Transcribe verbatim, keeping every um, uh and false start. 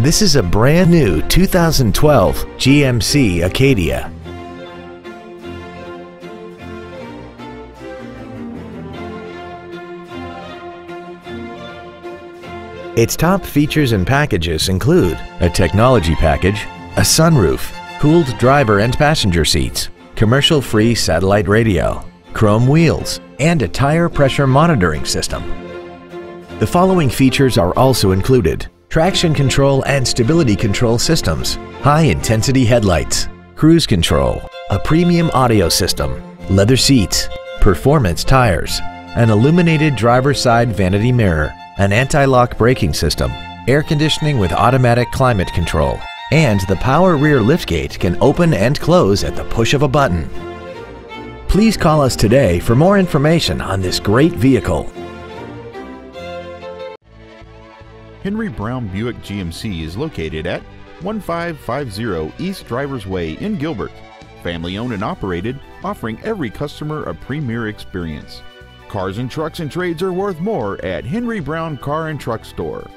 This is a brand new two thousand twelve G M C Acadia. Its top features and packages include a technology package, a sunroof, cooled driver and passenger seats, commercial-free satellite radio, chrome wheels, and a tire pressure monitoring system. The following features are also included: traction control and stability control systems, high-intensity headlights, cruise control, a premium audio system, leather seats, performance tires, an illuminated driver's side vanity mirror, an anti-lock braking system, air conditioning with automatic climate control, and the power rear liftgate can open and close at the push of a button. Please call us today for more information on this great vehicle. Henry Brown Buick G M C is located at one five five zero East Drivers Way in Gilbert. Family owned and operated, offering every customer a premier experience. Cars and trucks and trades are worth more at Henry Brown Car and Truck Store.